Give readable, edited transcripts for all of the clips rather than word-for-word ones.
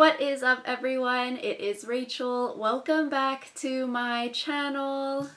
What is up, everyone? It is Rachel. Welcome back to my channel.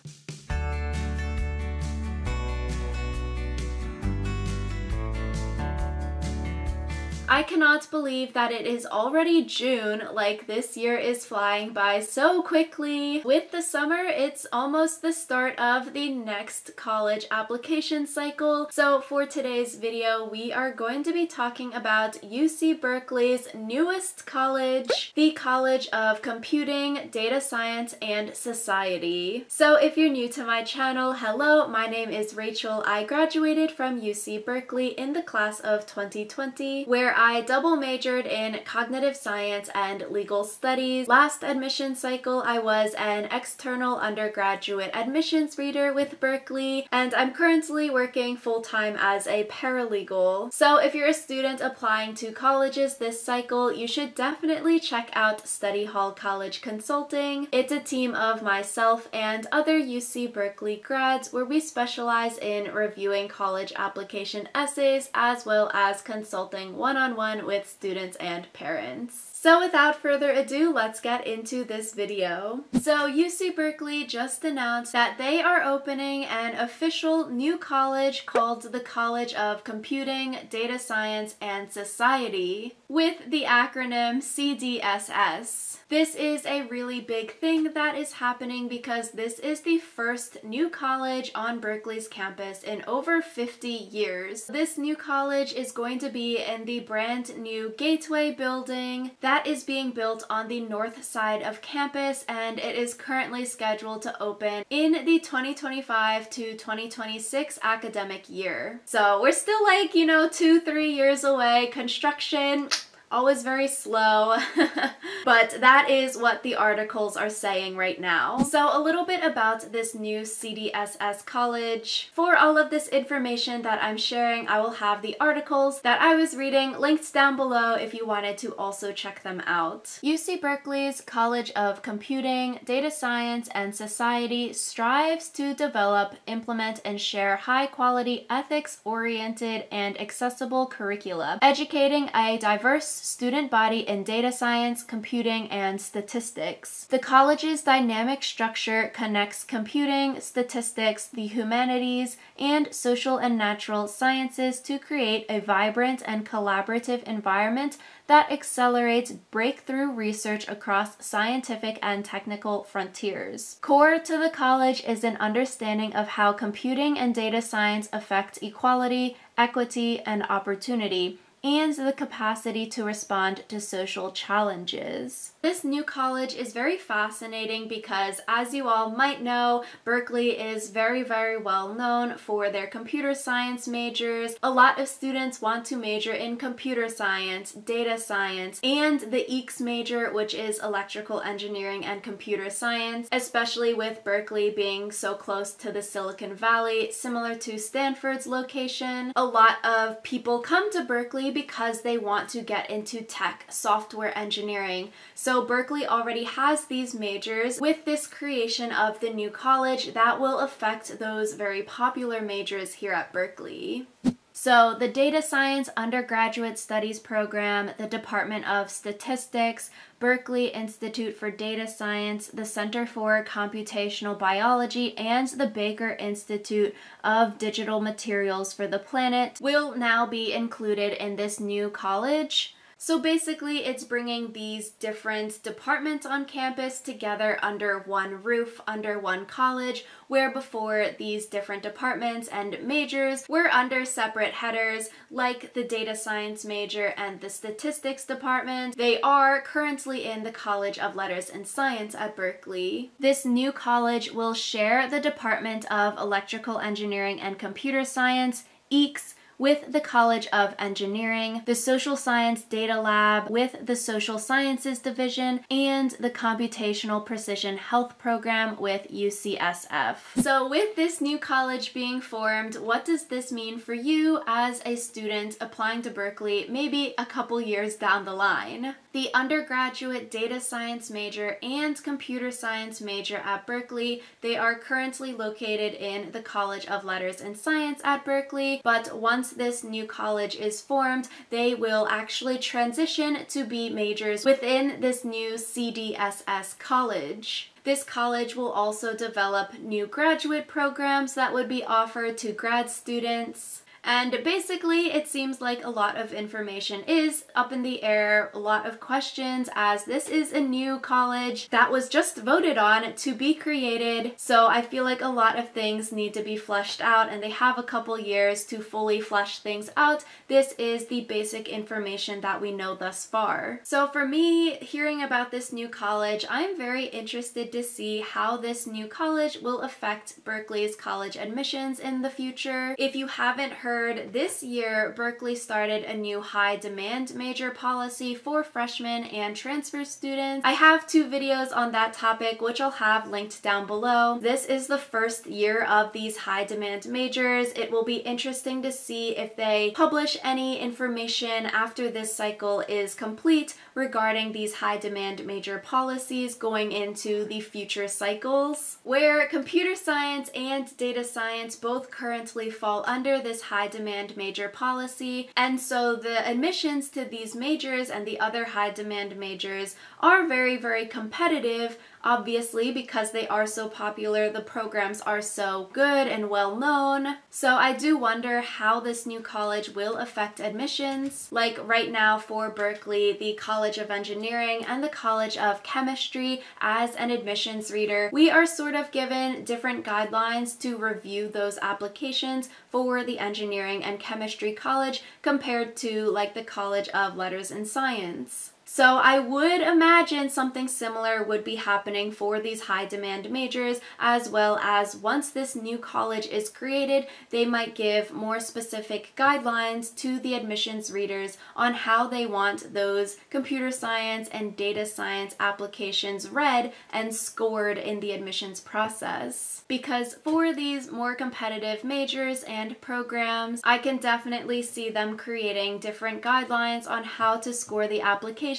I cannot believe that it is already June, like this year is flying by so quickly. With the summer, it's almost the start of the next college application cycle. So for today's video, we are going to be talking about UC Berkeley's newest college, the College of Computing, Data Science, and Society. So if you're new to my channel, hello, my name is Rachel. I graduated from UC Berkeley in the class of 2020, where I double majored in cognitive science and legal studies. Last admission cycle, I was an external undergraduate admissions reader with Berkeley, and I'm currently working full-time as a paralegal. So if you're a student applying to colleges this cycle, you should definitely check out Study Hall College Consulting. It's a team of myself and other UC Berkeley grads where we specialize in reviewing college application essays as well as consulting one-on-one with students and parents. So without further ado, let's get into this video. So UC Berkeley just announced that they are opening an official new college called the College of Computing, Data Science, and Society with the acronym CDSS. This is a really big thing that is happening because this is the first new college on Berkeley's campus in over 50 years. This new college is going to be in the brand new Gateway building that is being built on the north side of campus, and it is currently scheduled to open in the 2025 to 2026 academic year. So we're still like, you know, 2-3 years away. Construction, always very slow, but that is what the articles are saying right now. So a little bit about this new CDSS college. For all of this information that I'm sharing, I will have the articles that I was reading linked down below if you wanted to also check them out. UC Berkeley's College of Computing, Data Science, and Society strives to develop, implement, and share high-quality, ethics-oriented, and accessible curricula, educating a diverse student body in data science, computing, and statistics. The college's dynamic structure connects computing, statistics, the humanities, and social and natural sciences to create a vibrant and collaborative environment that accelerates breakthrough research across scientific and technical frontiers. Core to the college is an understanding of how computing and data science affect equality, equity, and opportunity, and the capacity to respond to social challenges. This new college is very fascinating because, as you all might know, Berkeley is very, very well known for their computer science majors. A lot of students want to major in computer science, data science, and the EECS major, which is electrical engineering and computer science, especially with Berkeley being so close to the Silicon Valley, similar to Stanford's location. A lot of people come to Berkeley because they want to get into tech, software engineering. So Berkeley already has these majors. With this creation of the new college, that will affect those very popular majors here at Berkeley. So the Data Science Undergraduate Studies Program, the Department of Statistics, Berkeley Institute for Data Science, the Center for Computational Biology, and the Baker Institute of Digital Materials for the Planet will now be included in this new college. So basically, it's bringing these different departments on campus together under one roof, under one college, where before these different departments and majors were under separate headers, like the data science major and the statistics department. They are currently in the College of Letters and Science at Berkeley. This new college will share the Department of Electrical Engineering and Computer Science, EECS, with the College of Engineering, the Social Science Data Lab with the Social Sciences Division, and the Computational Precision Health Program with UCSF. So with this new college being formed, what does this mean for you as a student applying to Berkeley maybe a couple years down the line? The undergraduate data science major and computer science major at Berkeley, they are currently located in the College of Letters and Science at Berkeley, but once once this new college is formed, they will actually transition to be majors within this new CDSS college. This college will also develop new graduate programs that would be offered to grad students. And basically, it seems like a lot of information is up in the air, a lot of questions, as this is a new college that was just voted on to be created. So I feel like a lot of things need to be fleshed out, and they have a couple years to fully flesh things out. This is the basic information that we know thus far. So for me, hearing about this new college, I'm very interested to see how this new college will affect Berkeley's college admissions in the future. If you haven't heard, this year, Berkeley started a new high demand major policy for freshmen and transfer students. I have two videos on that topic, which I'll have linked down below. This is the first year of these high demand majors. It will be interesting to see if they publish any information after this cycle is complete regarding these high demand major policies going into the future cycles, where computer science and data science both currently fall under this high demand major policy, and so the admissions to these majors and the other high demand majors are very, very competitive. Obviously, because they are so popular, the programs are so good and well known. So I do wonder how this new college will affect admissions. Like right now for Berkeley, the College of Engineering and the College of Chemistry, as an admissions reader, we are sort of given different guidelines to review those applications for the engineering and chemistry college compared to like the College of Letters and Science. So I would imagine something similar would be happening for these high demand majors, as well as once this new college is created, they might give more specific guidelines to the admissions readers on how they want those computer science and data science applications read and scored in the admissions process. Because for these more competitive majors and programs, I can definitely see them creating different guidelines on how to score the application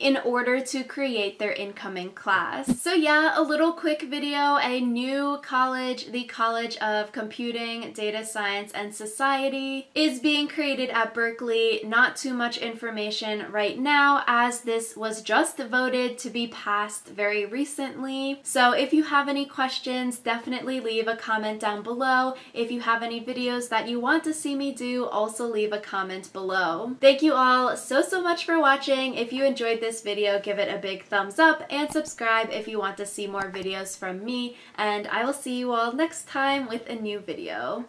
in order to create their incoming class. So yeah, a little quick video, a new college, the College of Computing, Data Science, and Society is being created at Berkeley. Not too much information right now, as this was just voted to be passed very recently. So if you have any questions, definitely leave a comment down below. If you have any videos that you want to see me do, also leave a comment below. Thank you all so much for watching. If you enjoyed this video, give it a big thumbs up and subscribe if you want to see more videos from me, and I will see you all next time with a new video.